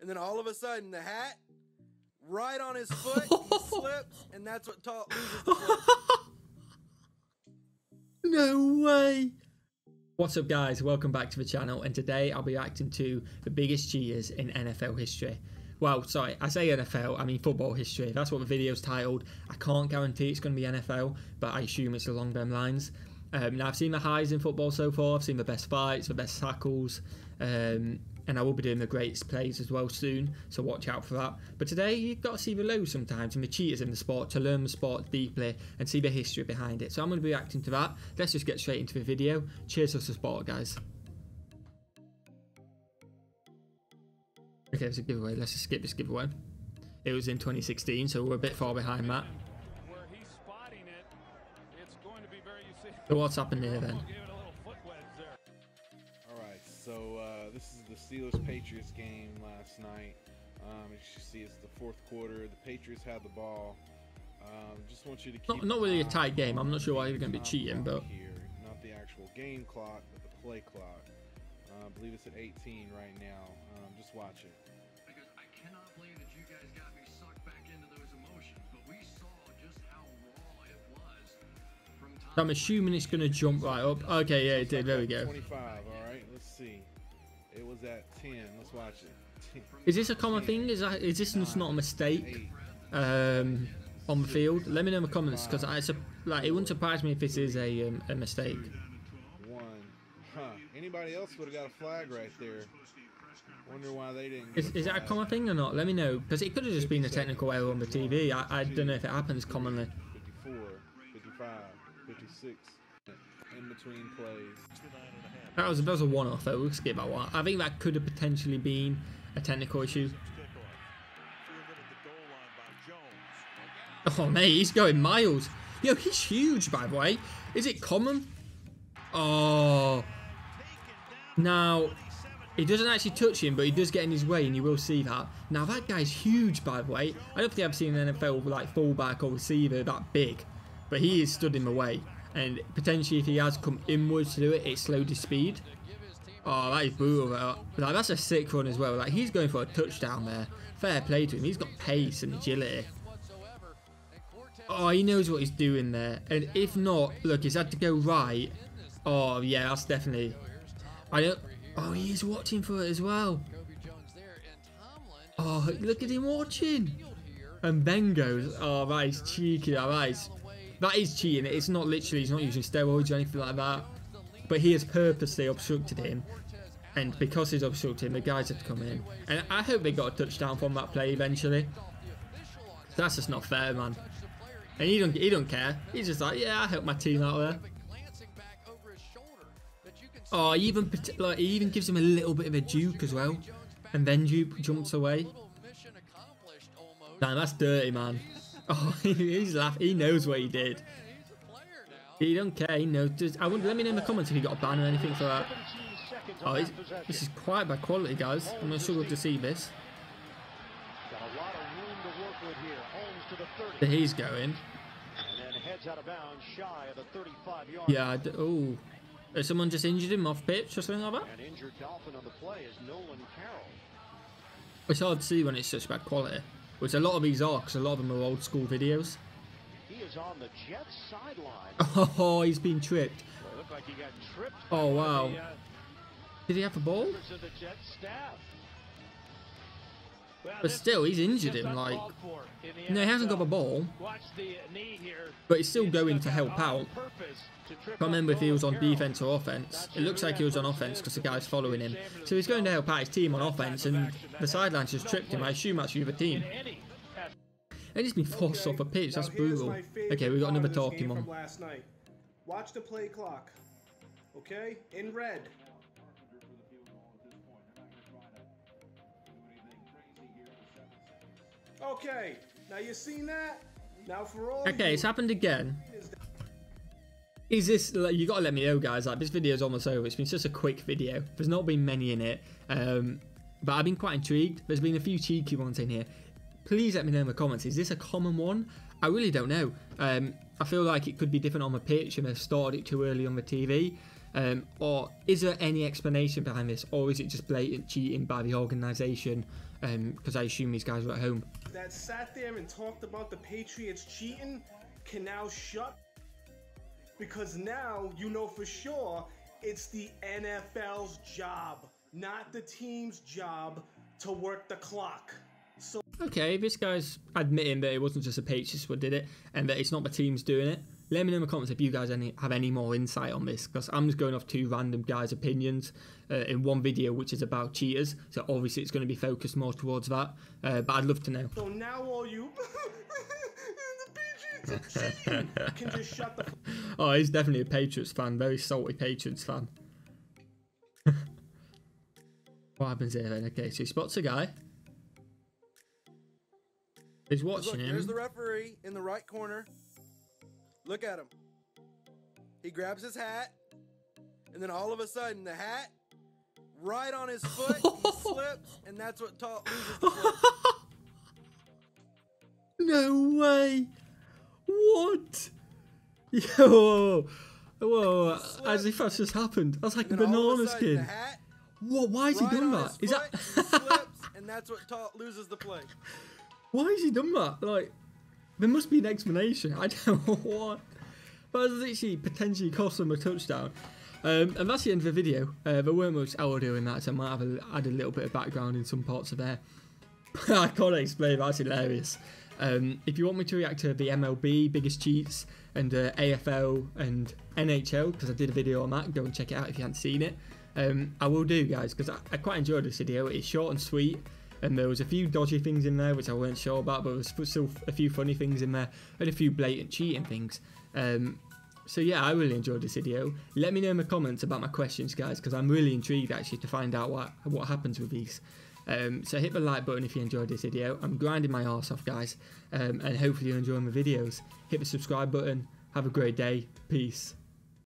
and then all of a sudden the hat right on his foot, he slips, and that's what loses the foot. No way. What's up, guys? Welcome back to the channel, and today I'll be reacting to the biggest cheaters in NFL history. Well, sorry, I say NFL, I mean football history. That's what the video's titled. I can't guarantee it's going to be NFL, but I assume it's along them lines. Now, I've seen the highs in football so far. I've seen the best fights, the best tackles, and I will be doing the greatest plays as well soon, so watch out for that. But today, you've got to see the lows sometimes and the cheaters in the sport to learn the sport deeply and see the history behind it. So I'm going to be reacting to that. Let's just get straight into the video. Cheers to the sport, guys. Okay, there's a giveaway. Let's just skip this giveaway. It was in 2016, so we're a bit far behind that. So what's happened here then? Alright, so this is the Steelers Patriots game last night. As you see, it's the fourth quarter. The Patriots had the ball. Just want you to keep not really a tight game. I'm not sure why you're going to be cheating, but here, not the actual game clock, but the play clock. I believe it's at 18 right now. Just watch it. Because I cannot believe that you guys got me sucked back into those emotions, but we saw just how raw it was from time. I'm assuming it's going to jump right up. Okay, yeah, it did. There we go. 25, all right. Let's see. It was at 10. Let's watch it. Is this a common thing? Is this not a mistake on the field? Let me know in the comments, because it wouldn't surprise me if this is a mistake. Anybody else would have got a flag right there. Wonder why they didn't. Is that a common thing or not? Let me know, because it could have just been a technical error on the TV. I don't know if it happens commonly. 54, 55, 56, in between plays. That was a one-off though. We'll skip that one. I think that could have potentially been a technical issue. Oh mate, he's going miles. Yo, he's huge, by the way. Is it common? Oh. Now, he doesn't actually touch him, but he does get in his way, and you will see that. Now, that guy's huge, by the way. I don't think I've seen an NFL like fullback or receiver that big, but he is stood in the way. And potentially, if he has come inwards to do it, it slowed his speed. Oh, that is brutal. Like, that's a sick run as well. Like, he's going for a touchdown there. Fair play to him. He's got pace and agility. Oh, he knows what he's doing there. And if not, look, he's had to go right. Oh, yeah, that's definitely... I don't. Oh, he is watching for it as well. Oh, look at him watching. And then goes. Oh, that is cheeky. That is cheating. It's not literally. He's not using steroids or anything like that. But he has purposely obstructed him. And because he's obstructed him, the guys had to come in. And I hope they got a touchdown from that play eventually. That's just not fair, man. And he don't care. He's just like, yeah, I helped my team out there. Oh, he even gives him a little bit of a juke as well. And then Duke jumps away. Damn, that's dirty, man. Oh, he's laughing. He knows what he did. He don't care. He knows. Let me know in the comments if he got a ban or anything for that. Oh, this is quite bad quality, guys. I'm going to struggle to see this. But he's going. Yeah, oh. Someone just injured him off pitch or something like that? An injured Dolphin on the play is Nolan Carroll. It's hard to see when it's such bad quality, which a lot of these are, because a lot of them are old school videos. He is on the Jets sideline. Oh, he's been tripped. Well, it looked like he got tripped. Oh, wow. Did he have a ball? But still, he's injured him, like... No, he hasn't got the ball. But he's still going to help out. Can't remember if he was on defense or offense. It looks like he was on offense because the guy's following him. So he's going to help out his team on offense, and the sideline's just tripped him. I assume that's the other team. And he's been forced off a pitch. That's brutal. Okay, we've got another talking one. Watch the play clock. Okay? In red. Okay, now you've seen that. Now for all. Okay, it's happened again. Is this? You gotta let me know, guys. Like, this video's almost over. It's been such a quick video. There's not been many in it, but I've been quite intrigued. There's been a few cheeky ones in here. Please let me know in the comments. Is this a common one? I really don't know. I feel like it could be different on the pitch, and they've started it too early on the TV. Or is there any explanation behind this, or is it just blatant cheating by the organisation? Because I assume these guys were at home. That sat there and talked about the Patriots cheating can now shut, because now you know for sure it's the NFL's job, not the team's job, to work the clock. So okay, this guy's admitting that it wasn't just the Patriots who did it and that it's not the team's doing it. Let me know in the comments if you guys have any more insight on this, because I'm just going off two random guys' opinions in one video, which is about cheaters. So obviously it's going to be focused more towards that, but I'd love to know. So now all you the Patriots are cheating can just shut the... Oh, he's definitely a Patriots fan, very salty Patriots fan. What happens here then? Okay, so he spots a guy. He's watching him. There's the referee in the right corner. Look at him. He grabs his hat, and then all of a sudden, the hat right on his foot, he slips, and that's what loses the foot. No way! What? Yo! Whoa! As if that's just happened. That's like a banana skin. Whoa! Why has he done that? Is that? Slips, and that's what loses the play. Why has he done that? Like, there must be an explanation. I don't know what. But that's actually potentially cost them a touchdown. And that's the end of the video. There weren't much hour doing that, so I might have add a little bit of background in some parts of there. I can't explain. That's hilarious. If you want me to react to the MLB, biggest cheats, and AFL and NHL, because I did a video on that, go and check it out if you haven't seen it. I will do, guys, because I quite enjoyed this video. It's short and sweet. And there was a few dodgy things in there, which I weren't sure about, but there was still a few funny things in there, and a few blatant cheating things. So yeah, I really enjoyed this video. Let me know in the comments about my questions, guys, because I'm really intrigued, actually, to find out what happens with these. So hit the like button if you enjoyed this video. I'm grinding my arse off, guys, and hopefully you're enjoying the videos. Hit the subscribe button. Have a great day. Peace.